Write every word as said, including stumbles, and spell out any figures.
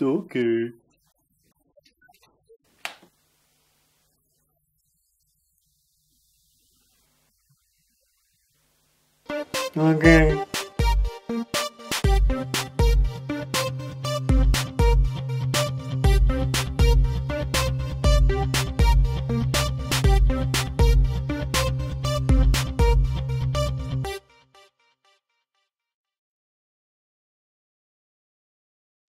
Okay. Okay.